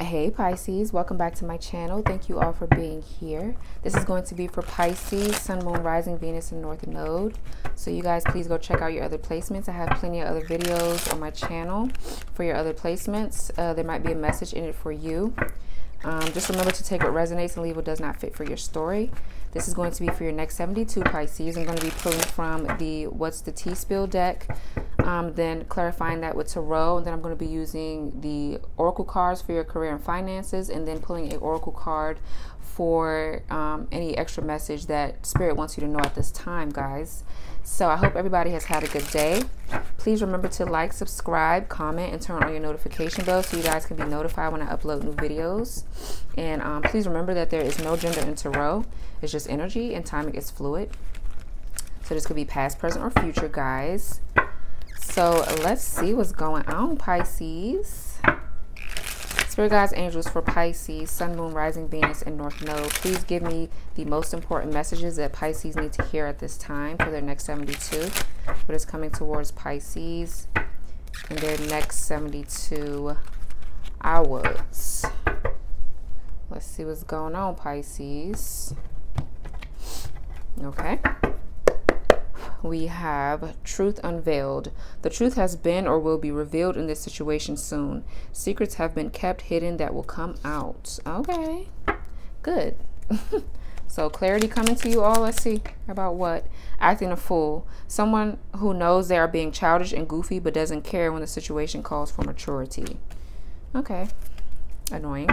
Hey Pisces, welcome back to my channel. Thank you all for being here. This is going to be for Pisces, Sun, Moon, Rising, Venus, and North Node. So you guys, please go check out your other placements. I have plenty of other videos on my channel for your other placements. There might be a message in it for you. Just remember to take what resonates and leave what does not fit for your story. This is going to be for your next 72 Pisces. I'm going to be pulling from the What's the Tea Spill deck, then clarifying that with Tarot, and then I'm going to be using the Oracle cards for your career and finances, and then pulling an Oracle card for any extra message that Spirit wants you to know at this time, guys. So I hope everybody has had a good day. Please remember to like, subscribe, comment, and turn on your notification bell so you guys can be notified when I upload new videos. And please remember that there is no gender in Tarot. It's just energy, and timing is fluid. So this could be past, present, or future, guys. So let's see what's going on, Pisces. Spirit guides, angels for Pisces, Sun, Moon, Rising, Venus, and North Node. Please give me the most important messages that Pisces need to hear at this time for their next 72. What is coming towards Pisces in their next 72 hours. Let's see what's going on, Pisces. Okay. We have truth unveiled. The truth has been or will be revealed in this situation soon. Secrets have been kept hidden that will come out. Okay, good. So clarity coming to you all. Let's see about what? Acting a fool. Someone who knows they are being childish and goofy but doesn't care when the situation calls for maturity. Okay, annoying.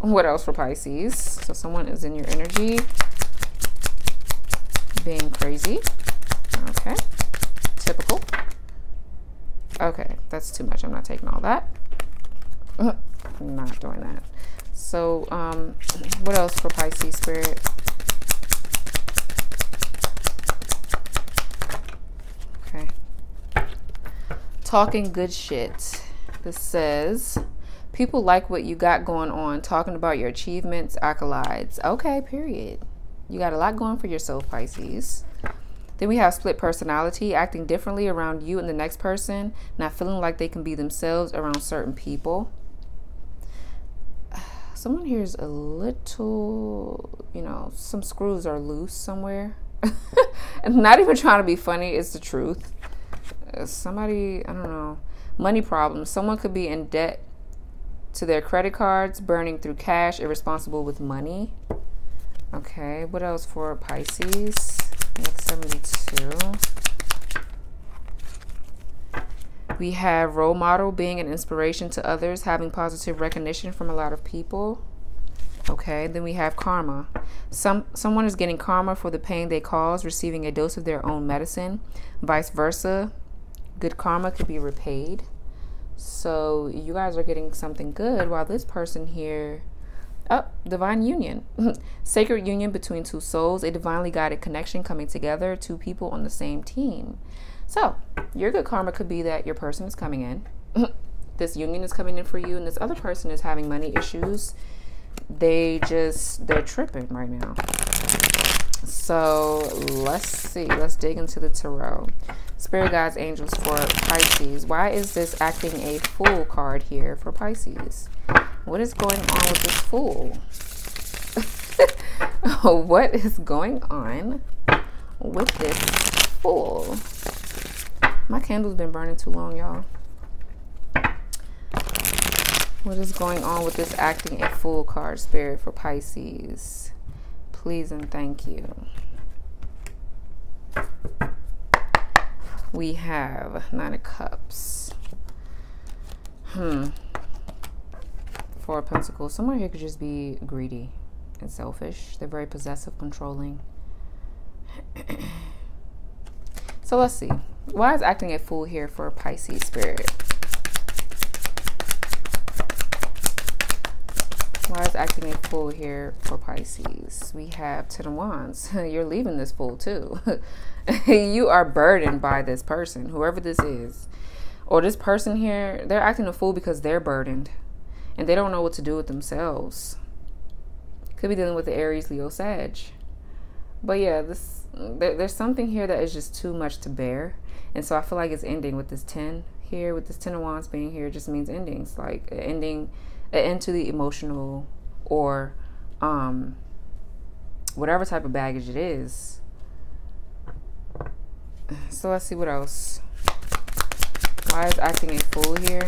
What else for Pisces? So someone is in your energy being crazy. Okay, typical. Okay, that's too much. I'm not taking all that. I'm not doing that. So what else for Pisces, Spirit? Okay, talking good shit. This says people like what you got going on, talking about your achievements, accolades. Okay, period. You got a lot going for yourself, Pisces. Then we have split personality, acting differently around you and the next person, not feeling like they can be themselves around certain people. Someone here is a little, you know, some screws are loose somewhere. And not even trying to be funny, it's the truth. Somebody, I don't know, money problems. Someone could be in debt to their credit cards, burning through cash, irresponsible with money. Okay, what else for Pisces? Next 72. We have role model, being an inspiration to others, having positive recognition from a lot of people. Okay, then we have karma. Someone is getting karma for the pain they cause, receiving a dose of their own medicine. Vice versa, good karma could be repaid. So you guys are getting something good while this person here... Oh, divine union. Sacred union between two souls, a divinely guided connection coming together, two people on the same team. So your good karma could be that your person is coming in. This union is coming in for you, and this other person is having money issues. They're tripping right now. So let's see, let's dig into the tarot. Spirit guides, angels for Pisces. Why is this acting a fool card here for Pisces? What is going on with this fool? What is going on with this fool? My candle's been burning too long, y'all. What is going on with this acting a fool card, Spirit, for Pisces? Please and thank you. We have Nine of Cups. Four of Pentacles. Someone here could just be greedy and selfish. They're very possessive, controlling. So let's see. Why is acting a fool here for a Pisces, Spirit? Why is acting a fool here for Pisces? We have Ten of Wands. You're leaving this fool too. You are burdened by this person, whoever this is. Or this person here, they're acting a fool because they're burdened. And they don't know what to do with themselves. Could be dealing with the Aries, Leo, Sag. But yeah, there's something here that is just too much to bear. And so I feel like it's ending with this 10 here with this 10 of Wands being here just means endings, like an ending, an end to the emotional or whatever type of baggage it is. So let's see what else. Why is acting a fool here?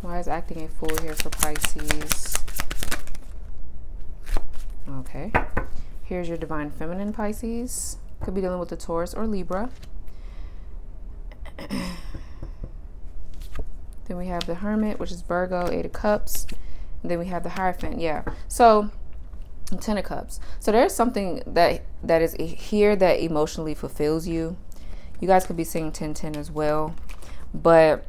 Why is acting a fool here for Pisces? Okay. Here's your divine feminine, Pisces. Could be dealing with the Taurus or Libra. Then we have the Hermit, which is Virgo, 8 of Cups. And then we have the Hierophant. Yeah. So 10 of Cups. So there's something that is here that emotionally fulfills you. You guys could be seeing 10-10 as well. But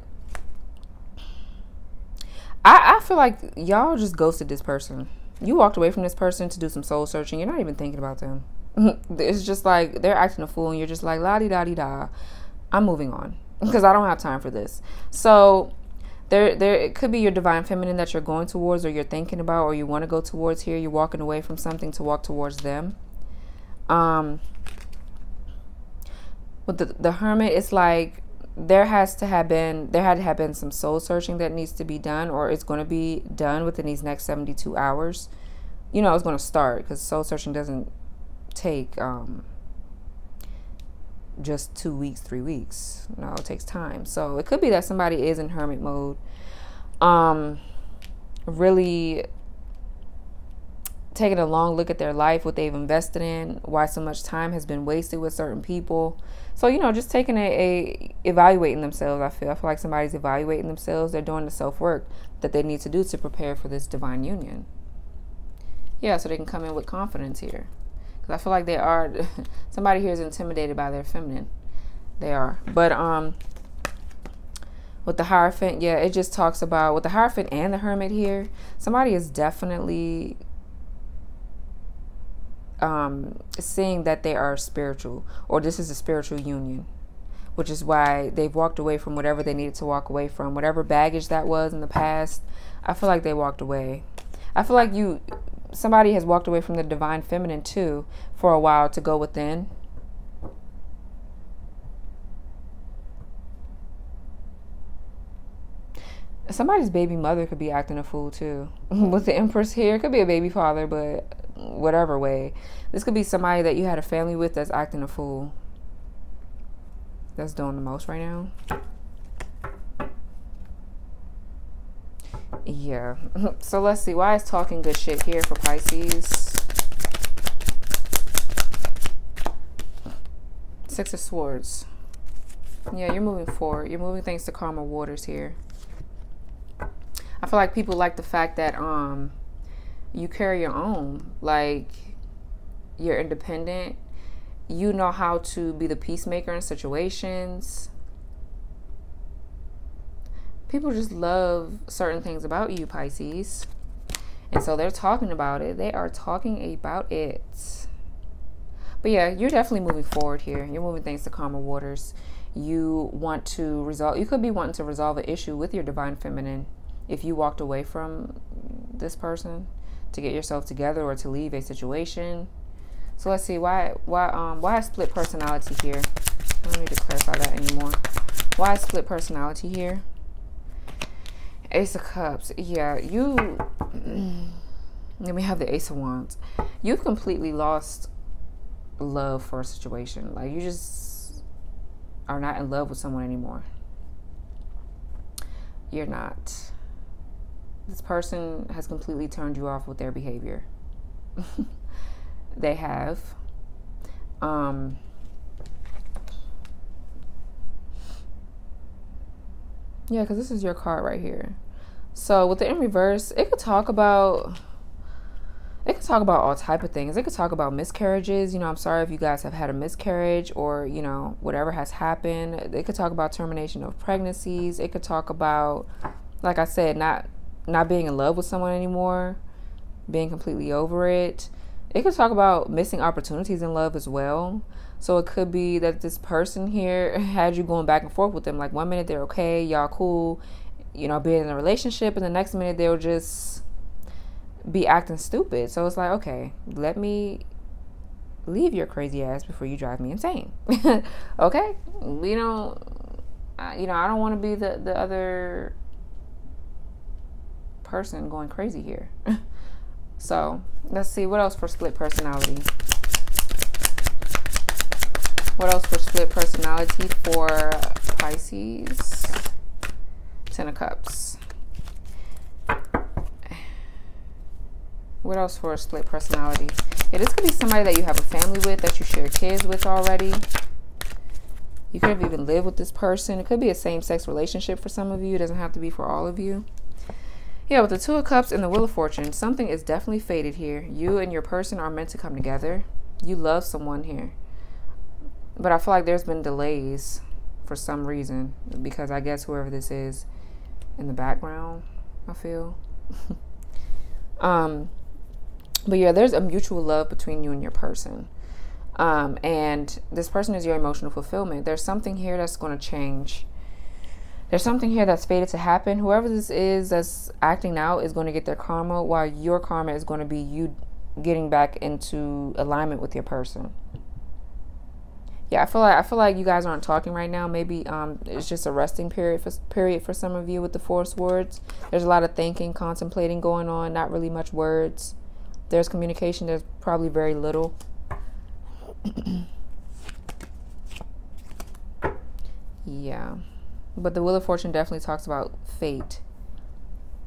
I feel like y'all just ghosted this person. You walked away from this person to do some soul searching. You're not even thinking about them. It's just like they're acting a fool and you're just like, la-di-da-di-da. I'm moving on because I don't have time for this. So there it could be your divine feminine that you're going towards, or you're thinking about, or you want to go towards here. You're walking away from something to walk towards them. With the Hermit, it's like there had to have been some soul searching that needs to be done, or it's going to be done within these next 72 hours. You know, it's going to start, because soul searching doesn't take just 2 weeks, 3 weeks. No, it takes time. So it could be that somebody is in hermit mode, really taking a long look at their life, what they've invested in, why so much time has been wasted with certain people. So, you know, just taking evaluating themselves. I feel like somebody's evaluating themselves. They're doing the self-work that they need to do to prepare for this divine union. Yeah, so they can come in with confidence here. I feel like they are, somebody here is intimidated by their feminine. They are. But with the Hierophant, yeah, it just talks about, with the Hierophant and the Hermit here, somebody is definitely seeing that they are spiritual, or this is a spiritual union, which is why they've walked away from whatever they needed to walk away from, whatever baggage that was in the past. I feel like they walked away. I feel like somebody has walked away from the divine feminine too for a while to go within. Somebody's baby mother could be acting a fool too. With the Empress here, it could be a baby father, but whatever way. This could be somebody that you had a family with that's acting a fool. That's doing the most right now. Yeah, so let's see. Why is talking good shit here for Pisces? 6 of Swords. Yeah, you're moving forward. You're moving things to calmer waters here. I feel like people like the fact that you carry your own. Like, you're independent. You know how to be the peacemaker in situations. People just love certain things about you, Pisces. And so they're talking about it. They are talking about it. But yeah, you're definitely moving forward here. You're moving things to calmer waters. You want to resolve, you could be wanting to resolve an issue with your divine feminine if you walked away from this person to get yourself together or to leave a situation. So let's see, why a split personality here? I don't need to clarify that anymore. Why a split personality here? Ace of Cups. Yeah, let me have the Ace of Wands. You've completely lost love for a situation. Like, you just are not in love with someone anymore. You're not. This person has completely turned you off with their behavior. They have. Yeah, because this is your card right here. So with the in reverse, it could talk about all type of things. It could talk about miscarriages. You know, I'm sorry if you guys have had a miscarriage, or, you know, whatever has happened. It could talk about termination of pregnancies. It could talk about, like I said, not being in love with someone anymore, being completely over it. It could talk about missing opportunities in love as well. So it could be that this person here had you going back and forth with them. Like, one minute they're okay, y'all cool, you know, being in a relationship, and the next minute they'll just be acting stupid. So it's like, okay, let me leave your crazy ass before you drive me insane. Okay? We don't, you know, I don't want to be the other person going crazy here. So let's see what else for split personality. What else for split personality for Pisces? 10 of Cups. What else for a split personality? Yeah, this could be somebody that you have a family with, that you share kids with already. You could have even lived with this person. It could be a same-sex relationship for some of you. It doesn't have to be for all of you. Yeah, with the 2 of Cups and the Wheel of Fortune, something is definitely fated here. You and your person are meant to come together. You love someone here. But I feel like there's been delays for some reason, because I guess whoever this is in the background, I feel. But yeah, there's a mutual love between you and your person. And this person is your emotional fulfillment. There's something here that's going to change. There's something here that's fated to happen. Whoever this is that's acting out is going to get their karma, while your karma is going to be you getting back into alignment with your person. Yeah, I feel like you guys aren't talking right now. Maybe it's just a resting period for some of you with the Force words. There's a lot of thinking, contemplating going on, not really much words. There's communication, there's probably very little. Yeah. But the Wheel of Fortune definitely talks about fate.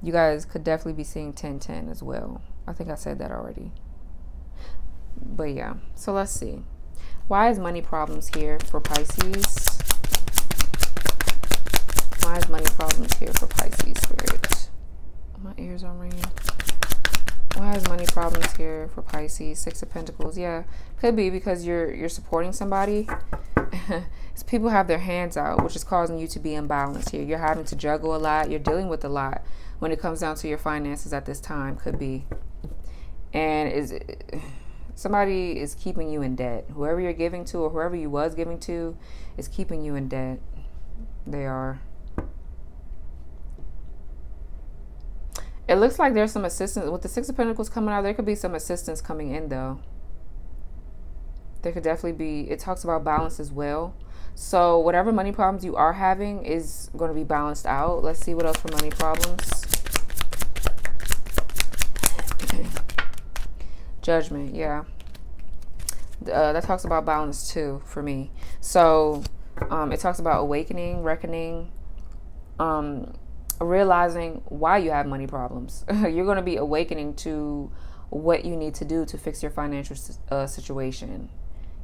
You guys could definitely be seeing 10-10 as well. I think I said that already. But yeah, so let's see. Why is money problems here for Pisces? Why is money problems here for Pisces spirit? My ears are ringing. Why is money problems here for Pisces? 6 of Pentacles. Yeah, could be because you're supporting somebody. People have their hands out, which is causing you to be imbalanced here. You're having to juggle a lot. You're dealing with a lot when it comes down to your finances at this time. Could be. And somebody is keeping you in debt. Whoever you're giving to, or whoever you was giving to, is keeping you in debt. They are. It looks like there's some assistance. With the 6 of Pentacles coming out, there could be some assistance coming in, though. There could definitely be. It talks about balance as well. So whatever money problems you are having is going to be balanced out. Let's see what else for money problems. Judgment, yeah. That talks about balance too for me. So it talks about awakening, reckoning, realizing why you have money problems. You're going to be awakening to what you need to do to fix your financial situation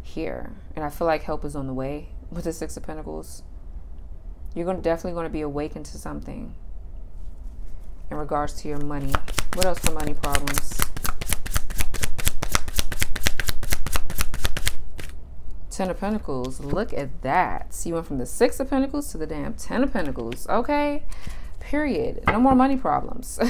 here. And I feel like help is on the way with the 6 of Pentacles. You're definitely going to be awakened to something in regards to your money. What else for money problems? 10 of Pentacles. Look at that. So you went from the 6 of Pentacles to the damn 10 of Pentacles. Okay, period. No more money problems.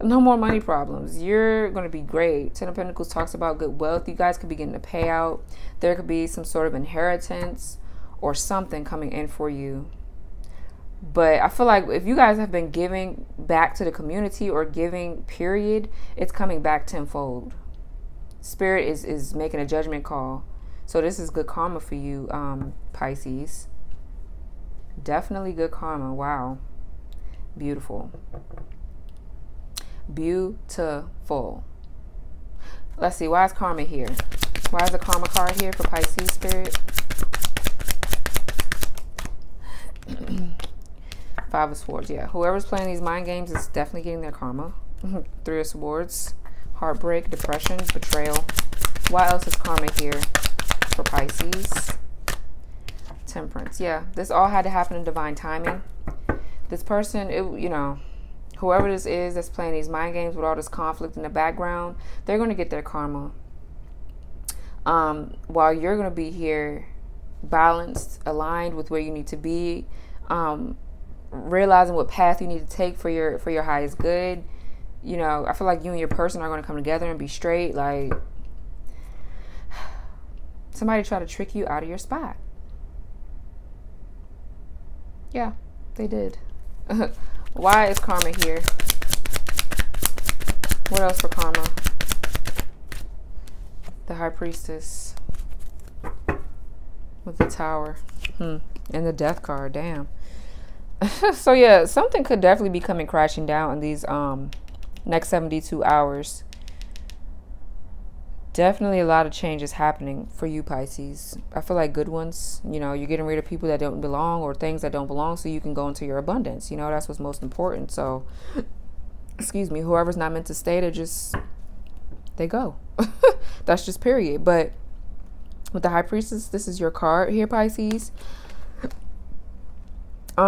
No more money problems. You're going to be great. 10 of Pentacles talks about good wealth. You guys could be getting a payout. There could be some sort of inheritance or something coming in for you. But I feel like if you guys have been giving back to the community or giving, period, it's coming back tenfold. Spirit is making a judgment call. So this is good karma for you, Pisces. Definitely good karma. Wow. Beautiful. Beautiful. Let's see, why is karma here? Why is the karma card here for Pisces spirit? 5 of Swords. Yeah, whoever's playing these mind games is definitely getting their karma. 3 of Swords. Heartbreak, depression, betrayal. Why else is karma here for Pisces? Temperance. Yeah, this all had to happen in divine timing. This person, you know, whoever this is that's playing these mind games with all this conflict in the background, they're going to get their karma. While you're going to be here balanced, aligned with where you need to be, realizing what path you need to take for your highest good. You know, I feel like you and your person are going to come together and be straight. Like, somebody try to trick you out of your spot. Yeah, they did. Why is karma here? What else for karma? the high priestess with the tower and the death card. Damn. So yeah, something could definitely be coming crashing down in these next 72 hours. Definitely a lot of changes happening for you, Pisces. I feel like good ones. You know, you're getting rid of people that don't belong or things that don't belong so you can go into your abundance. You know, that's what's most important. So, excuse me, whoever's not meant to stay, they go. That's just period. But with the High Priestess, this is your card here, Pisces. I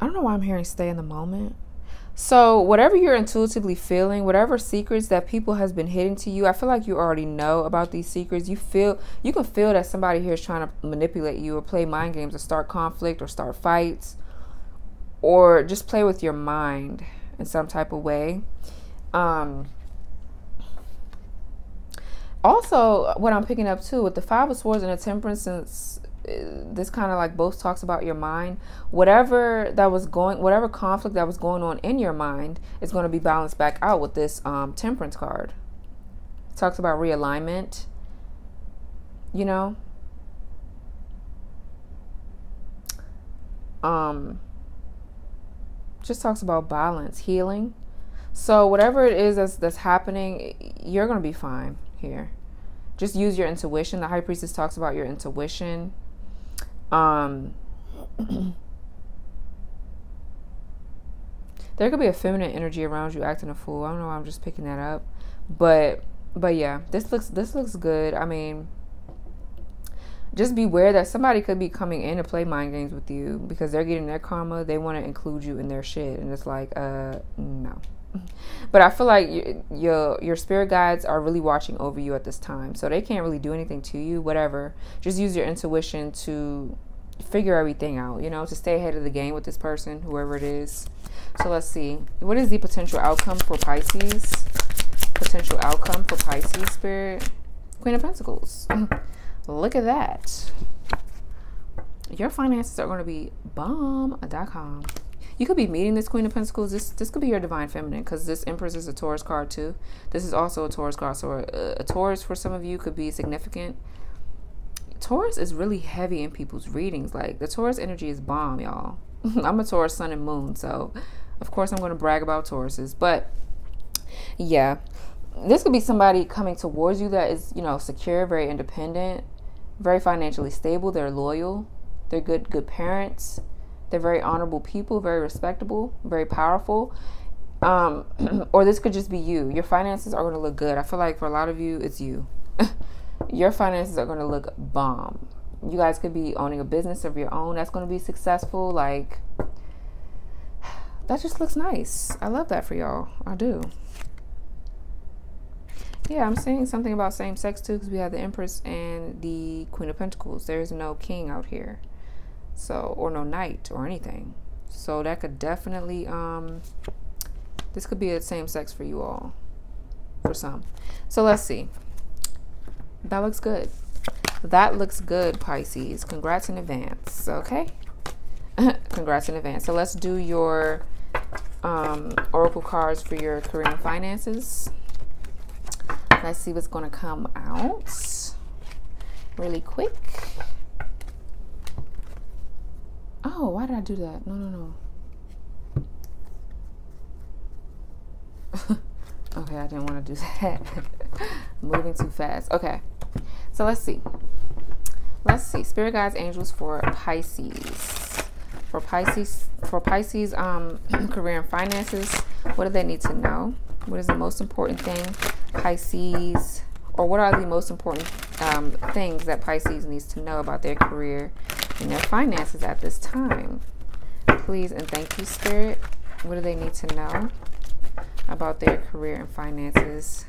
don't know why I'm hearing stay in the moment. So whatever you're intuitively feeling, whatever secrets that people has been hidden to you, I feel like you already know about these secrets. You can feel that somebody here is trying to manipulate you or play mind games or start conflict or start fights or just play with your mind in some type of way. Also, what I'm picking up too, with the Five of Swords and the Temperance, since this kind of like both talks about your mind, whatever conflict that was going on in your mind is going to be balanced back out with this Temperance card. It talks about realignment, you know. Just talks about balance, healing. So whatever it is that's happening, you're going to be fine here. Just use your intuition. The High Priestess talks about your intuition. There could be a feminine energy around you acting a fool. I don't know why I'm just picking that up, but yeah, this looks good. I mean, just beware that somebody could be coming in to play mind games with you because they're getting their karma. They want to include you in their shit, and it's like, no. But I feel like your spirit guides are really watching over you at this time, so they can't really do anything to you. Whatever, just use your intuition to figure everything out, you know, to stay ahead of the game with this person, whoever it is. So let's see, what is the potential outcome for Pisces? Potential outcome for Pisces, Spirit. Queen of Pentacles. Look at that. Your finances are going to be bomb.com. You could be meeting this Queen of Pentacles. This could be your divine feminine, because this Empress is a Taurus card too. This is also a Taurus card. So a Taurus for some of you could be significant. Taurus is really heavy in people's readings. Like, the Taurus energy is bomb, y'all. I'm a Taurus sun and moon, so of course I'm going to brag about Tauruses. But yeah, this could be somebody coming towards you that is, you know, secure, very independent, very financially stable. They're loyal. They're good parents. They're very honorable people, very respectable, very powerful. Or this could just be you. Your finances are going to look good. I feel like for a lot of you, it's you. Your finances are going to look bomb. You guys could be owning a business of your own that's going to be successful. Like, that just looks nice. I love that for y'all. I do. Yeah, I'm saying something about same sex too, because we have the Empress and the Queen of Pentacles. There is no king out here. So, or no night or anything. So that could definitely, this could be a same sex for you all, for some. So let's see. That looks good. That looks good, Pisces. Congrats in advance. Okay. Congrats in advance. So let's do your oracle cards for your career and finances. Let's see what's going to come out really quick. Oh, why did I do that? No. Okay, I didn't want to do that. Moving too fast. Okay, so let's see. Let's see. Spirit guides, angels for Pisces. For Pisces, career and finances. What do they need to know? What is the most important thing, Pisces? Or what are the most important things that Pisces needs to know about their career and their finances at this time? Please and thank you, Spirit. What do they need to know about their career and finances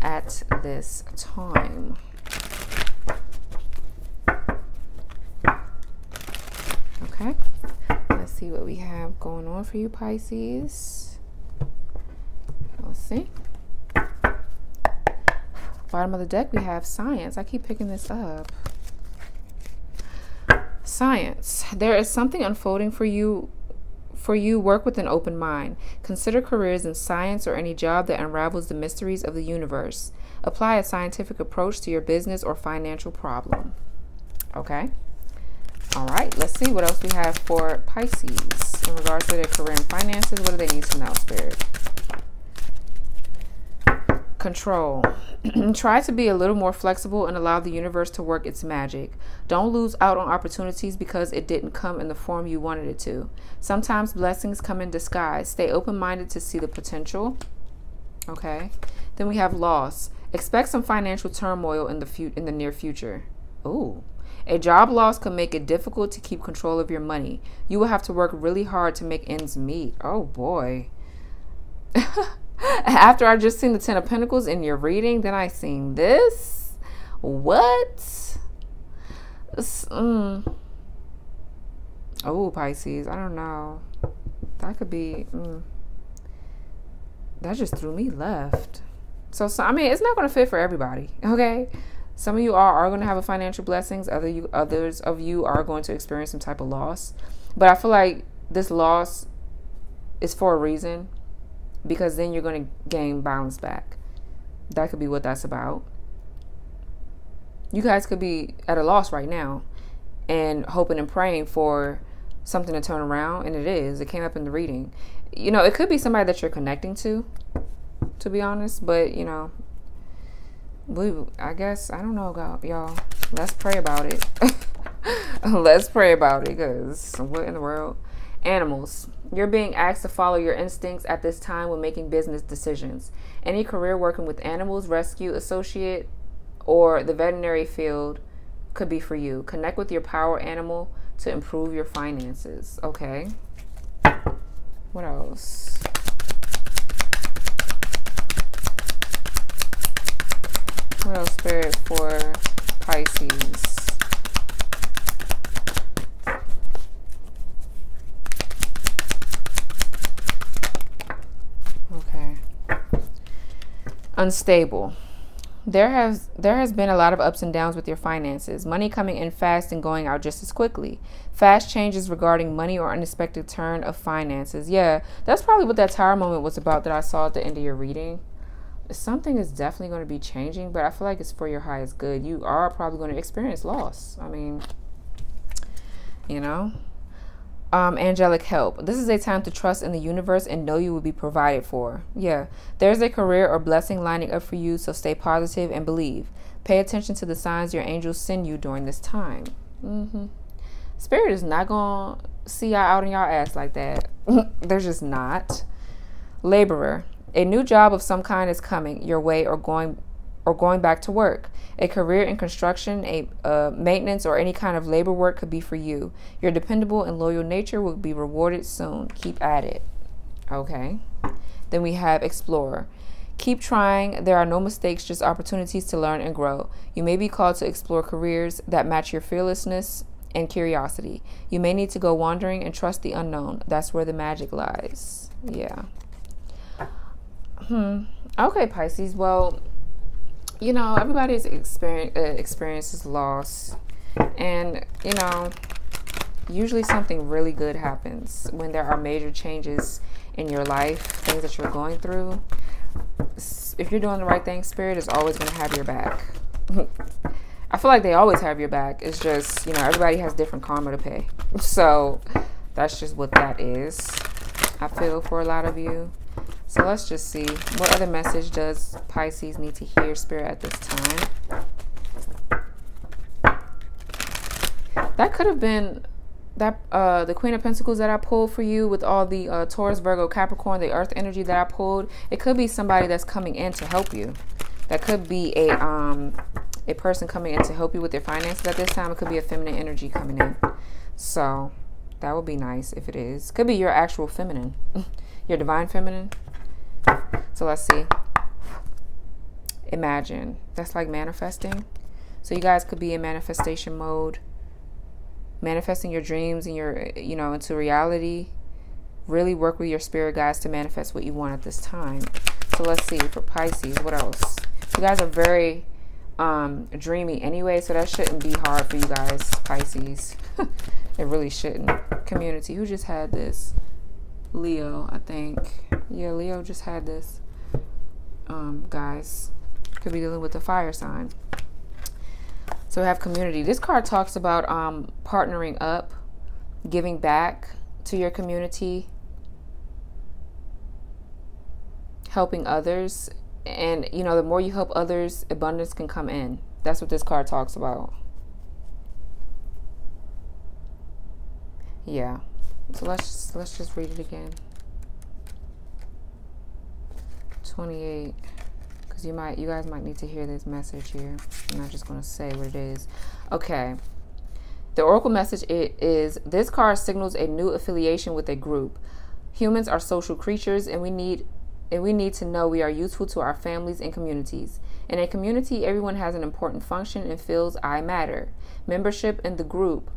at this time? Okay, let's see what we have going on for you, Pisces. Let's see. Bottom of the deck, we have science. I keep picking this up. Science. There is something unfolding for you For you, work with an open mind. Consider careers in science or any job that unravels the mysteries of the universe. Apply a scientific approach to your business or financial problem. Okay? All right, let's see what else we have for Pisces in regards to their career and finances. What do they need to know, Spirit? Control. Try to be a little more flexible and allow the universe to work its magic. Don't lose out on opportunities because it didn't come in the form you wanted it to. Sometimes blessings come in disguise. Stay open-minded to see the potential. Okay. Then we have loss. Expect some financial turmoil in the near future. Ooh. A job loss can make it difficult to keep control of your money. You will have to work really hard to make ends meet. Oh boy. After I just seen the Ten of Pentacles in your reading, then I seen this. What? Oh, Pisces, I don't know. That could be... That just threw me left. So, I mean, it's not going to fit for everybody, okay? Some of you are going to have a financial blessings. Others of you are going to experience some type of loss. But I feel like this loss is for a reason, because then you're going to gain bounce back. That could be what that's about. You guys could be at a loss right now and hoping and praying for something to turn around, and it is. It came up in the reading. You know, it could be somebody that you're connecting to be honest, but, you know, I guess, I don't know, y'all. Let's pray about it. Let's pray about it, because what in the world? Animals. You're being asked to follow your instincts at this time when making business decisions. Any career working with animals, rescue, associate, or the veterinary field could be for you. Connect with your power animal to improve your finances. Okay. What else? What else, Spirit, for Pisces? Unstable. There has been a lot of ups and downs with your finances. Money coming in fast and going out just as quickly. Fast changes regarding money or unexpected turn of finances. Yeah, that's probably what that tower moment was about that I saw at the end of your reading. Something is definitely going to be changing, but I feel like it's for your highest good. You are probably going to experience loss. I mean, you know. Angelic help. This is a time to trust in the universe and know you will be provided for. Yeah, there's a career or blessing lining up for you, so stay positive and believe. Pay attention to the signs your angels send you during this time. Spirit is not gonna see y'all out on y'all ass like that. They're just not. Laborer. A new job of some kind is coming your way, or going back to work. A career in construction, maintenance, or any kind of labor work could be for you. Your dependable and loyal nature will be rewarded soon. Keep at it. Okay. Then we have explorer. Keep trying. There are no mistakes, just opportunities to learn and grow. You may be called to explore careers that match your fearlessness and curiosity. You may need to go wandering and trust the unknown. That's where the magic lies. Yeah. Okay, Pisces. Well, you know, everybody's experiences loss, and, you know, usually something really good happens when there are major changes in your life, things that you're going through. If you're doing the right thing, Spirit is always going to have your back. I feel like they always have your back. It's just, you know, everybody has different karma to pay. So that's just what that is, I feel, for a lot of you. So let's just see, what other message does Pisces need to hear, Spirit, at this time? That could have been that the Queen of Pentacles that I pulled for you, with all the Taurus, Virgo, Capricorn, the Earth energy that I pulled. It could be somebody that's coming in to help you. That could be a person coming in to help you with their finances at this time. It could be a feminine energy coming in. So that would be nice if it is. Could be your actual feminine, your divine feminine. So let's see. Imagine. That's like manifesting. So you guys could be in manifestation mode, manifesting your dreams and your, you know, into reality. Really work with your spirit guides to manifest what you want at this time. So let's see for Pisces. What else? You guys are very dreamy anyway, so that shouldn't be hard for you guys, Pisces. It really shouldn't. Community. Who just had this? Leo, I think. Yeah, Leo just had this. Guys, could be dealing with the fire sign. So we have community. This card talks about partnering up, giving back to your community, helping others. And, you know, the more you help others, abundance can come in. That's what this card talks about. Yeah. So let's just read it again. 28, because you guys might need to hear this message here. I'm not just going to say what it is. Okay. The oracle message is this card signals a new affiliation with a group. Humans are social creatures, and we need to know we are useful to our families and communities. In a community, everyone has an important function and feels I matter. Membership in the group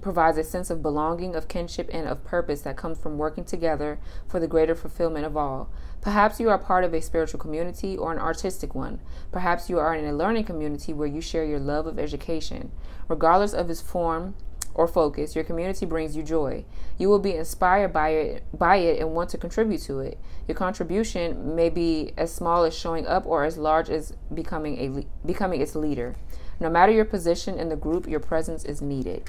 provides a sense of belonging, of kinship, and of purpose that comes from working together for the greater fulfillment of all. Perhaps you are part of a spiritual community or an artistic one. Perhaps you are in a learning community where you share your love of education. Regardless of its form or focus, your community brings you joy. You will be inspired by it and want to contribute to it. Your contribution may be as small as showing up or as large as becoming its leader. No matter your position in the group, your presence is needed.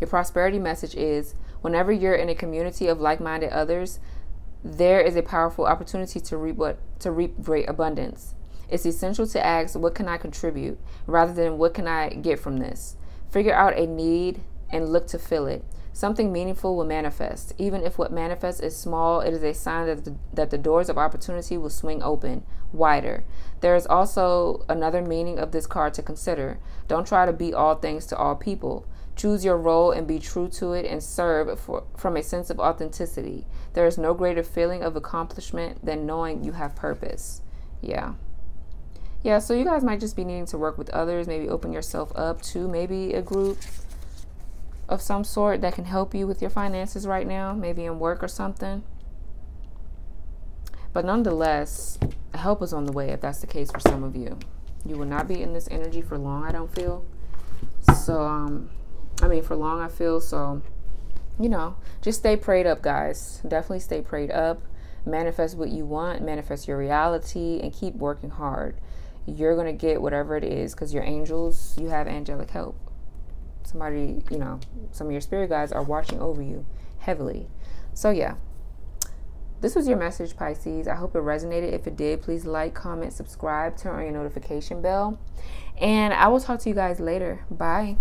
Your prosperity message is, whenever you're in a community of like-minded others, there is a powerful opportunity to reap great abundance. It's essential to ask, what can I contribute, rather than what can I get from this? Figure out a need and look to fill it. Something meaningful will manifest. Even if what manifests is small, it is a sign that the doors of opportunity will swing open wider. There is also another meaning of this card to consider. Don't try to be all things to all people. Choose your role and be true to it, and serve from a sense of authenticity. There is no greater feeling of accomplishment than knowing you have purpose. Yeah. Yeah, so you guys might just be needing to work with others, maybe open yourself up to maybe a group of some sort that can help you with your finances right now, maybe in work or something. But nonetheless, help is on the way if that's the case for some of you. You will not be in this energy for long, I don't feel. So, so, you know, just stay prayed up, guys. Definitely stay prayed up. Manifest what you want, manifest your reality, and keep working hard. You're going to get whatever it is because your angels, you have angelic help. Somebody, you know, some of your spirit guides are watching over you heavily. So, yeah. This was your message, Pisces. I hope it resonated. If it did, please like, comment, subscribe, turn on your notification bell. And I will talk to you guys later. Bye.